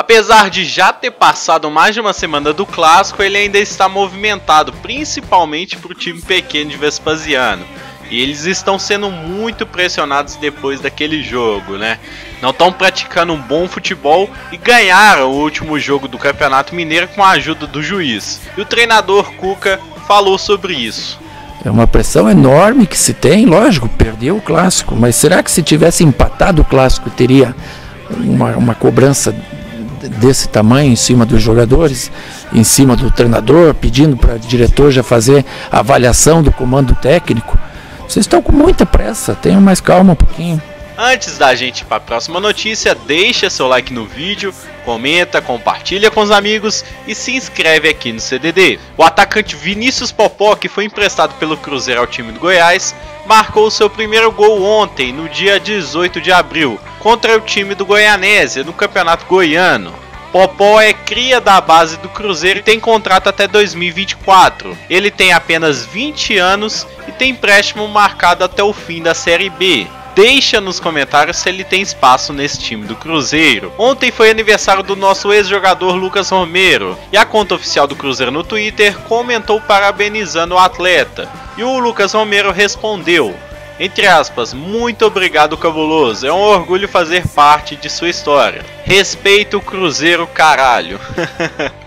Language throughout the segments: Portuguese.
Apesar de já ter passado mais de uma semana do Clássico, ele ainda está movimentado, principalmente para o time pequeno de Vespasiano. E eles estão sendo muito pressionados depois daquele jogo, né? Não estão praticando um bom futebol e ganharam o último jogo do Campeonato Mineiro com a ajuda do juiz. E o treinador Cuca falou sobre isso. É uma pressão enorme que se tem, lógico, perdeu o Clássico. Mas será que se tivesse empatado o Clássico, teria uma cobrança desse tamanho em cima dos jogadores, em cima do treinador, pedindo para o diretor já fazer a avaliação do comando técnico? Vocês estão com muita pressa, tenham mais calma um pouquinho. Antes da gente ir para a próxima notícia, deixa seu like no vídeo, comenta, compartilha com os amigos e se inscreve aqui no CDD. O atacante Vinícius Popó, que foi emprestado pelo Cruzeiro ao time do Goiás, marcou seu primeiro gol ontem, no dia 18 de abril, contra o time do Goianésia, no Campeonato Goiano. Popó é cria da base do Cruzeiro e tem contrato até 2024. Ele tem apenas 20 anos e tem empréstimo marcado até o fim da Série B. Deixa nos comentários se ele tem espaço nesse time do Cruzeiro. Ontem foi aniversário do nosso ex-jogador Lucas Romero, e a conta oficial do Cruzeiro no Twitter comentou parabenizando o atleta. E o Lucas Romero respondeu, entre aspas, "Muito obrigado, Cabuloso. É um orgulho fazer parte de sua história. Respeita o Cruzeiro, caralho."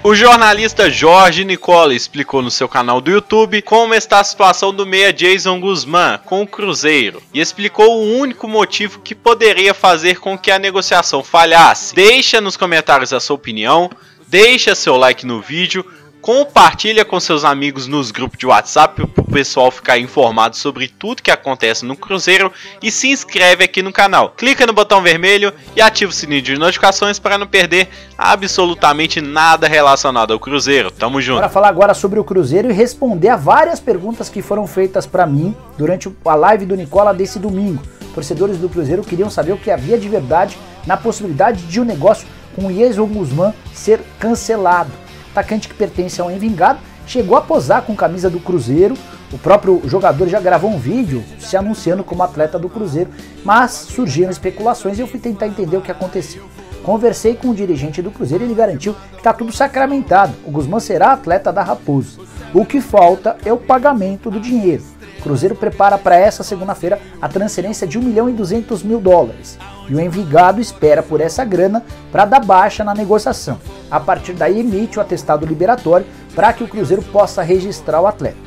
O jornalista Jorge Nicola explicou no seu canal do YouTube como está a situação do meia Yeison Guzmán com o Cruzeiro. E explicou o único motivo que poderia fazer com que a negociação falhasse. Deixa nos comentários a sua opinião, deixa seu like no vídeo, compartilha com seus amigos nos grupos de WhatsApp para o pessoal ficar informado sobre tudo que acontece no Cruzeiro e se inscreve aqui no canal. Clica no botão vermelho e ativa o sininho de notificações para não perder absolutamente nada relacionado ao Cruzeiro. Tamo junto. Bora falar agora sobre o Cruzeiro e responder a várias perguntas que foram feitas para mim durante a live do Nicola desse domingo. Torcedores do Cruzeiro queriam saber o que havia de verdade na possibilidade de um negócio com o Yeison Guzmán ser cancelado. Atacante que pertence ao Envigado, chegou a posar com camisa do Cruzeiro. O próprio jogador já gravou um vídeo se anunciando como atleta do Cruzeiro, mas surgiram especulações e eu fui tentar entender o que aconteceu. Conversei com o dirigente do Cruzeiro e ele garantiu que está tudo sacramentado. O Guzmán será atleta da Raposa. O que falta é o pagamento do dinheiro. O Cruzeiro prepara para essa segunda-feira a transferência de US$ 1.200.000. E o Envigado espera por essa grana para dar baixa na negociação. A partir daí emite o atestado liberatório para que o Cruzeiro possa registrar o atleta.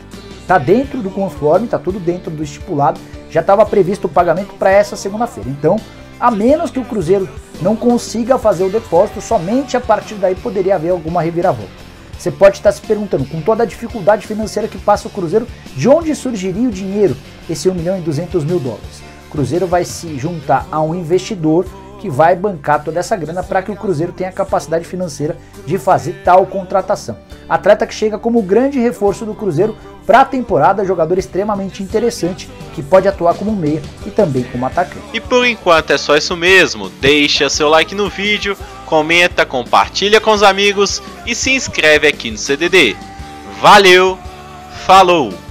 Está dentro do conforme, está tudo dentro do estipulado. Já estava previsto o pagamento para essa segunda-feira. Então, a menos que o Cruzeiro não consiga fazer o depósito, somente a partir daí poderia haver alguma reviravolta. Você pode estar se perguntando, com toda a dificuldade financeira que passa o Cruzeiro, de onde surgiria o dinheiro, esse US$ 1.200.000? O Cruzeiro vai se juntar a um investidor que vai bancar toda essa grana para que o Cruzeiro tenha a capacidade financeira de fazer tal contratação. Atleta que chega como grande reforço do Cruzeiro para a temporada, jogador extremamente interessante que pode atuar como meia e também como atacante. E por enquanto é só isso mesmo. Deixa seu like no vídeo, comenta, compartilha com os amigos e se inscreve aqui no CDD. Valeu, falou!